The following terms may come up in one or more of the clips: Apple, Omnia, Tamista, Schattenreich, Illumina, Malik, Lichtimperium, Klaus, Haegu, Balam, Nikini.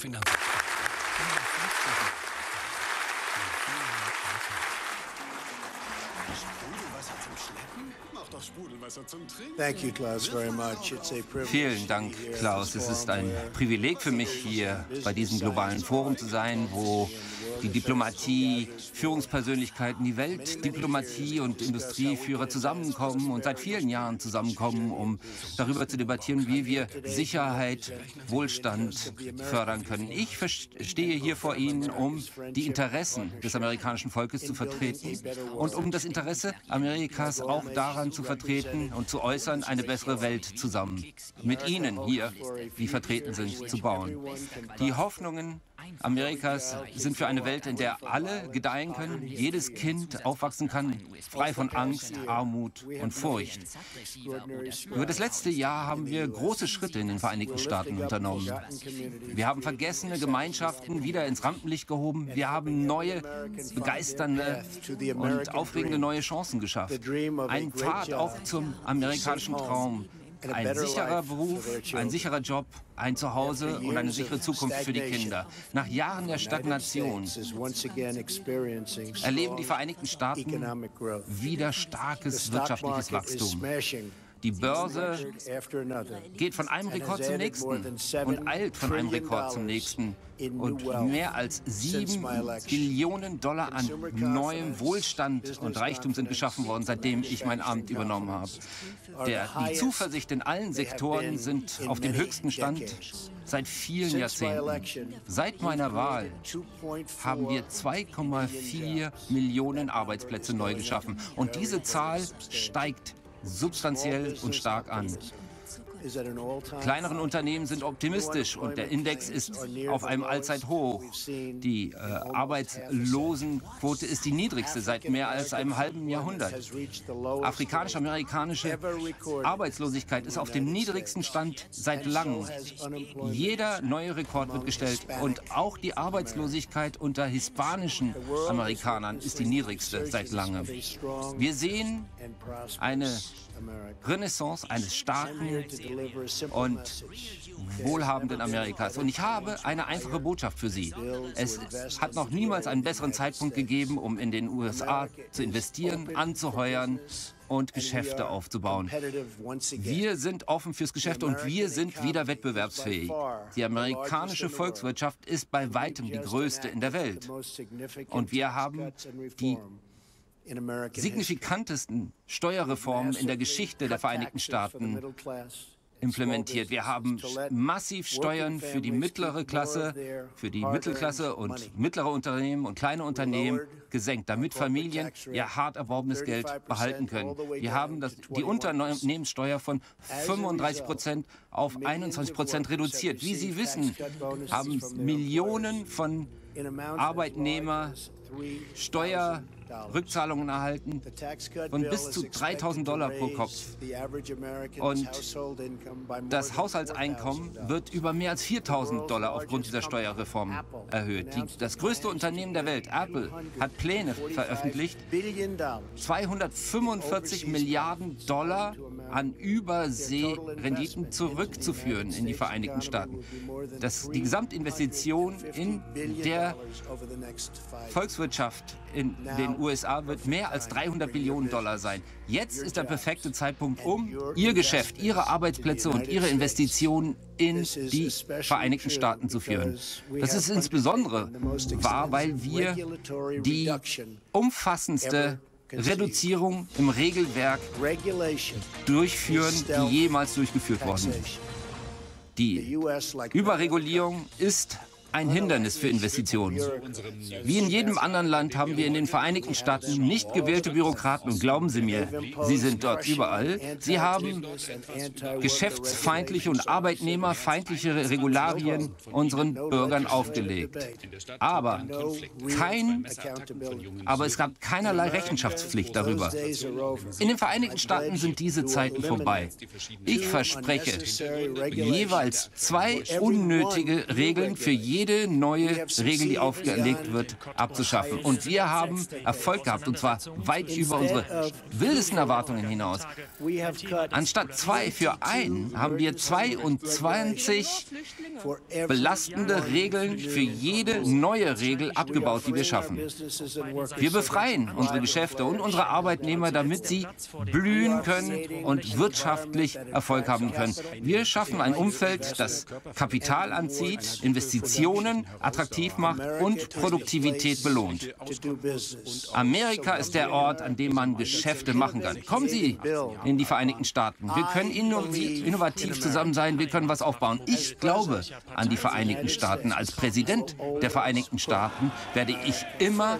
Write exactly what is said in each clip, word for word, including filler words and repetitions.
Vielen Dank. Thank you, Klaus, very much. It's a privilege. Vielen Dank, Klaus. Es ist ein Privileg für mich, hier bei diesem globalen Forum zu sein, wo die Diplomatie, Führungspersönlichkeiten, die Weltdiplomatie und Industrieführer zusammenkommen und seit vielen Jahren zusammenkommen, um darüber zu debattieren, wie wir Sicherheit, Wohlstand fördern können. Ich stehe hier vor Ihnen, um die Interessen des amerikanischen Volkes zu vertreten und um das Interesse Amerikas auch daran zu vertreten und zu äußern, eine bessere Welt zusammen mit Ihnen hier, die vertreten sind, zu bauen. Die Hoffnungen Amerikas sind für eine Welt, in der alle gedeihen können, jedes Kind aufwachsen kann, frei von Angst, Armut und Furcht. Über das letzte Jahr haben wir große Schritte in den Vereinigten Staaten unternommen. Wir haben vergessene Gemeinschaften wieder ins Rampenlicht gehoben. Wir haben neue, begeisternde und aufregende neue Chancen geschafft. Ein Pfad auch zum amerikanischen Traum. Ein sicherer Beruf, ein sicherer Job, ein Zuhause und eine sichere Zukunft für die Kinder. Nach Jahren der Stagnation erleben die Vereinigten Staaten wieder starkes wirtschaftliches Wachstum. Die Börse geht von einem Rekord zum nächsten und eilt von einem Rekord zum nächsten. Und mehr als sieben Billionen Dollar an neuem Wohlstand und Reichtum sind geschaffen worden, seitdem ich mein Amt übernommen habe. Der, die Zuversicht in allen Sektoren sind auf dem höchsten Stand seit vielen Jahrzehnten. Seit meiner Wahl haben wir zwei Komma vier Millionen Arbeitsplätze neu geschaffen. Und diese Zahl steigt substanziell und stark an. Kleineren Unternehmen sind optimistisch und der Index ist auf einem Allzeithoch. Die äh, Arbeitslosenquote ist die niedrigste seit mehr als einem halben Jahrhundert. Afrikanisch-amerikanische Arbeitslosigkeit ist auf dem niedrigsten Stand seit langem. Jeder neue Rekord wird gestellt und auch die Arbeitslosigkeit unter hispanischen Amerikanern ist die niedrigste seit langem. Wir sehen eine Renaissance eines starken und wohlhabenden Amerikas. Und ich habe eine einfache Botschaft für Sie. Es hat noch niemals einen besseren Zeitpunkt gegeben, um in den U S A zu investieren, anzuheuern und Geschäfte aufzubauen. Wir sind offen fürs Geschäft und wir sind wieder wettbewerbsfähig. Die amerikanische Volkswirtschaft ist bei weitem die größte in der Welt. Und wir haben die signifikantesten Steuerreformen in der Geschichte der Vereinigten Staaten implementiert. Wir haben massiv Steuern für die mittlere Klasse, für die Mittelklasse und mittlere Unternehmen und kleine Unternehmen gesenkt, damit Familien ihr hart erworbenes Geld behalten können. Wir haben das, die Unternehmenssteuer von fünfunddreißig Prozent auf einundzwanzig Prozent reduziert. Wie Sie wissen, haben Millionen von Arbeitnehmer Steuer Rückzahlungen erhalten von bis zu dreitausend Dollar pro Kopf. Und das Haushaltseinkommen wird über mehr als viertausend Dollar aufgrund dieser Steuerreform erhöht. Die, das größte Unternehmen der Welt, Apple, hat Pläne veröffentlicht, zweihundertfünfundvierzig Milliarden Dollar an Überseerenditen zurückzuführen in die Vereinigten Staaten. Das, die Gesamtinvestition in der Volkswirtschaft in den U S A wird mehr als dreihundert Billionen Dollar sein. Jetzt ist der perfekte Zeitpunkt, um Ihr Geschäft, Ihre Arbeitsplätze und Ihre Investitionen in die Vereinigten Staaten zu führen. Das ist insbesondere wahr, weil wir die umfassendste Reduzierung im Regelwerk durchführen, die jemals durchgeführt worden ist. Die Überregulierung ist ein Hindernis für Investitionen. Wie in jedem anderen Land haben wir in den Vereinigten Staaten nicht gewählte Bürokraten, und glauben Sie mir, sie sind dort überall. Sie haben geschäftsfeindliche und arbeitnehmerfeindliche Regularien unseren Bürgern aufgelegt. Aber, kein, aber es gab keinerlei Rechenschaftspflicht darüber. In den Vereinigten Staaten sind diese Zeiten vorbei. Ich verspreche, jeweils zwei unnötige Regeln für jeden jede neue Regel, die aufgelegt wird, abzuschaffen. Und wir haben Erfolg gehabt, und zwar weit über unsere wildesten Erwartungen hinaus. Anstatt zwei für einen haben wir zweiundzwanzig belastende Regeln für jede neue Regel abgebaut, die wir schaffen. Wir befreien unsere Geschäfte und unsere Arbeitnehmer, damit sie blühen können und wirtschaftlich Erfolg haben können. Wir schaffen ein Umfeld, das Kapital anzieht, Investitionen attraktiv macht und Produktivität belohnt. Amerika ist der Ort, an dem man Geschäfte machen kann. Kommen Sie in die Vereinigten Staaten. Wir können innovativ zusammen sein, wir können was aufbauen. Ich glaube an die Vereinigten Staaten. Als Präsident der Vereinigten Staaten werde ich immer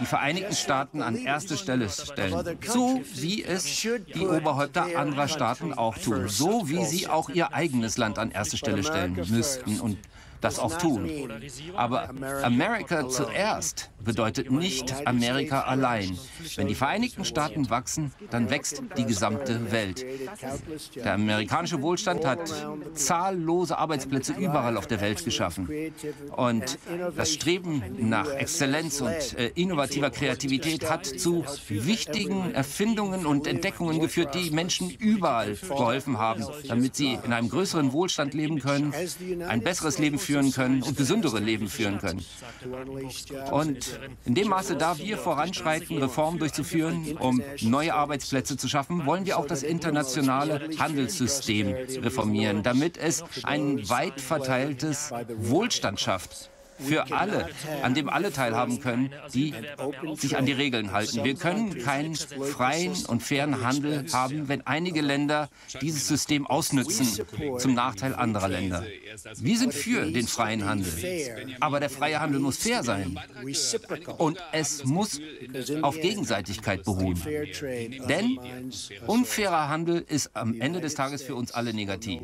die Vereinigten Staaten an erste Stelle stellen, so wie es die Oberhäupter anderer Staaten auch tun, so wie sie auch ihr eigenes Land an erste Stelle stellen müssten und das auch tun. Aber Amerika zuerst bedeutet nicht Amerika allein. Wenn die Vereinigten Staaten wachsen, dann wächst die gesamte Welt. Der amerikanische Wohlstand hat zahllose Arbeitsplätze überall auf der Welt geschaffen. Und das Streben nach Exzellenz und äh, innovativer Kreativität hat zu wichtigen Erfindungen und Entdeckungen geführt, die Menschen überall geholfen haben, damit sie in einem größeren Wohlstand leben können, ein besseres Leben führen führen können und gesündere Leben führen können. Und in dem Maße, da wir voranschreiten, Reformen durchzuführen, um neue Arbeitsplätze zu schaffen, wollen wir auch das internationale Handelssystem reformieren, damit es ein weit verteiltes Wohlstand schafft für alle, an dem alle teilhaben können, die sich an die Regeln halten. Wir können keinen freien und fairen Handel haben, wenn einige Länder dieses System ausnützen zum Nachteil anderer Länder. Wir sind für den freien Handel, aber der freie Handel muss fair sein und es muss auf Gegenseitigkeit beruhen. Denn unfairer Handel ist am Ende des Tages für uns alle negativ.